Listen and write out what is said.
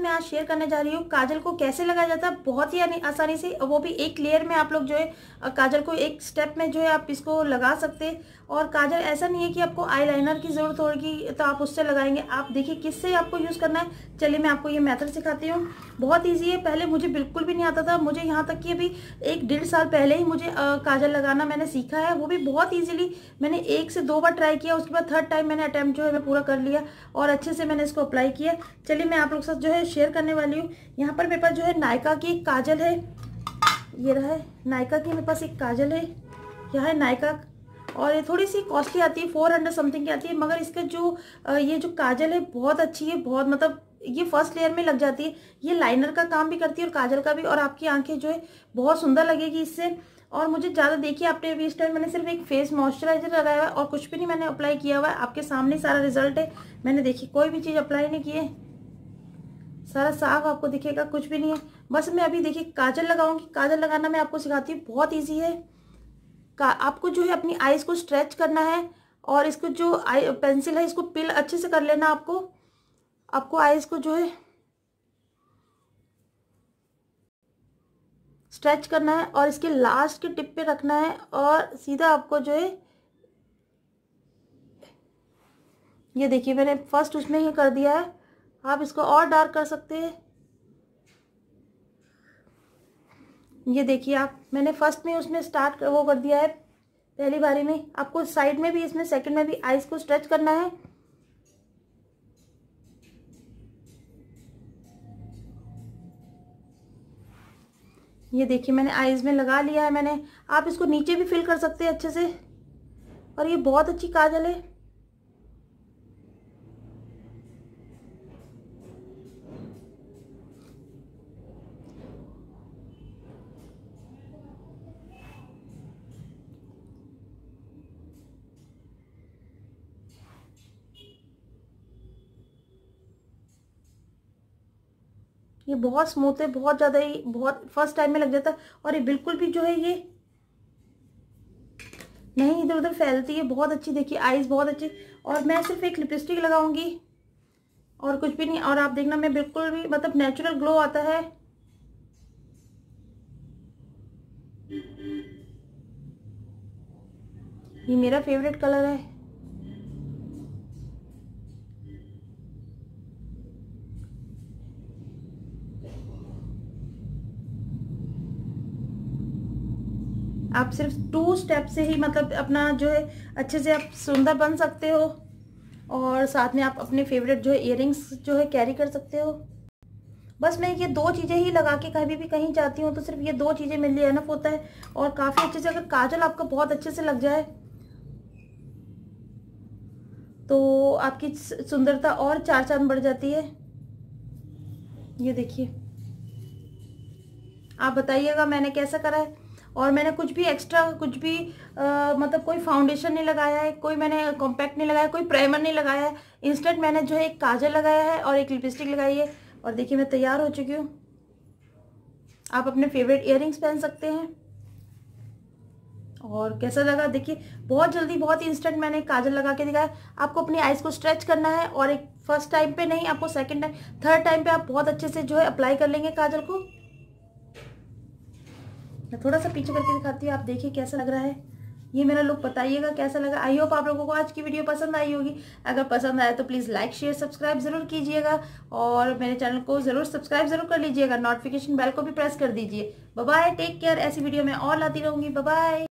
साथ मैं आज शेयर करने जा रही हूँ काजल को कैसे लगाया जाता है बहुत ही आसानी से, वो भी एक लेयर में। आप लोग जो है काजल को एक स्टेप में जो है आप इसको लगा सकते। और काजल ऐसा नहीं है कि आपको आईलाइनर की ज़रूरत होगी तो आप उससे लगाएंगे। आप देखिए किससे आपको यूज़ करना है। चलिए मैं आपको ये मेथड सिखाती हूँ, बहुत ईजी है। पहले मुझे बिल्कुल भी नहीं आता था, मुझे यहाँ तक कि अभी एक डेढ़ साल पहले ही मुझे काजल लगाना मैंने सीखा है, वो भी बहुत ईजिली। मैंने 1 से 2 बार ट्राई किया, उसके बाद थर्ड टाइम मैंने अटैम्प्ट जो है मैं पूरा कर लिया और अच्छे से मैंने इसको अप्लाई किया। चलिए मैं आप लोग साथ जो है शेयर करने वाली हूँ। यहाँ पर मेरे पास जो है नायका की एक काजल है, ये रहा है नायका की मेरे पास एक काजल है, यह है नायका। और ये थोड़ी सी कॉस्टली आती है, 400 समथिंग की आती है, मगर इसका जो ये जो काजल है बहुत अच्छी है, बहुत मतलब ये फर्स्ट लेयर में लग जाती है। ये लाइनर का काम भी करती है और काजल का भी, और आपकी आंखें जो है बहुत सुंदर लगेगी इससे। और मुझे ज़्यादा देखिए आपने अभी इस टाइम मैंने सिर्फ एक फेस मॉइस्चराइजर लगाया हुआ है और कुछ भी नहीं मैंने अप्लाई किया हुआ है। आपके सामने सारा रिजल्ट है, मैंने देखिए कोई भी चीज़ अप्लाई नहीं की है, सारा साफ आपको दिखेगा, कुछ भी नहीं है। बस मैं अभी देखिए काजल लगाऊंगी। काजल लगाना मैं आपको सिखाती हूँ, बहुत ईजी है। आपको जो है अपनी आईज़ को स्ट्रेच करना है और इसको जो आई पेंसिल है इसको पिल अच्छे से कर लेना। आपको आईज़ को जो है स्ट्रेच करना है और इसके लास्ट के टिप पे रखना है और सीधा आपको जो है ये देखिए मैंने फर्स्ट उसमें ही कर दिया है। आप इसको और डार्क कर सकते हैं, ये देखिए आप मैंने फर्स्ट में उसमें स्टार्ट वो कर दिया है पहली बारी में। आपको साइड में भी इसमें सेकंड में भी आईज को स्ट्रेच करना है। ये देखिए मैंने आईज में लगा लिया है मैंने। आप इसको नीचे भी फिल कर सकते हैं अच्छे से। और ये बहुत अच्छी काजल है, ये बहुत स्मूथ है, बहुत ज़्यादा ही बहुत फर्स्ट टाइम में लग जाता है। और ये बिल्कुल भी जो है ये नहीं इधर उधर फैलती है, बहुत अच्छी। देखिए आईज बहुत अच्छी। और मैं सिर्फ एक लिपस्टिक लगाऊंगी और कुछ भी नहीं। और आप देखना मैं बिल्कुल भी मतलब नेचुरल ग्लो आता है। ये मेरा फेवरेट कलर है। आप सिर्फ 2 स्टेप से ही मतलब अपना जो है अच्छे से आप सुंदर बन सकते हो और साथ में आप अपने फेवरेट जो है इयररिंग्स जो है कैरी कर सकते हो। बस मैं ये 2 चीज़ें ही लगा के कभी भी कहीं जाती हूँ तो सिर्फ ये 2 चीज़ें मेरे लिए एनफ होता है। और काफ़ी अच्छे से अगर काजल आपका बहुत अच्छे से लग जाए तो आपकी सुंदरता और 4 चांद बढ़ जाती है। ये देखिए आप बताइएगा मैंने कैसा करा है। और मैंने कुछ भी एक्स्ट्रा कुछ भी मतलब कोई फाउंडेशन नहीं लगाया है, कोई मैंने कॉम्पैक्ट नहीं लगाया, कोई प्राइमर नहीं लगाया है। इंस्टेंट मैंने जो है एक काजल लगाया है और एक लिपस्टिक लगाई है। और देखिए मैं तैयार हो चुकी हूँ। आप अपने फेवरेट इयररिंग्स पहन सकते हैं। और कैसा लगा देखिए, बहुत जल्दी बहुत इंस्टेंट मैंने काजल लगा के दिखाया। आपको अपनी आईज़ को स्ट्रेच करना है और एक फर्स्ट टाइम पर नहीं, आपको सेकेंड टाइम थर्ड टाइम पर आप बहुत अच्छे से जो है अप्लाई कर लेंगे काजल को। मैं थोड़ा सा पीछे करके दिखाती हूँ, आप देखिए कैसा लग रहा है। ये मेरा लुक बताइएगा कैसा लगा। आई होप आप लोगों को आज की वीडियो पसंद आई होगी। अगर पसंद आए तो प्लीज़ लाइक शेयर सब्सक्राइब ज़रूर कीजिएगा और मेरे चैनल को ज़रूर सब्सक्राइब ज़रूर कर लीजिएगा। नोटिफिकेशन बेल को भी प्रेस कर दीजिए। Bye bye, take care. ऐसी वीडियो मैं और लाती रहूँगी। Bye bye.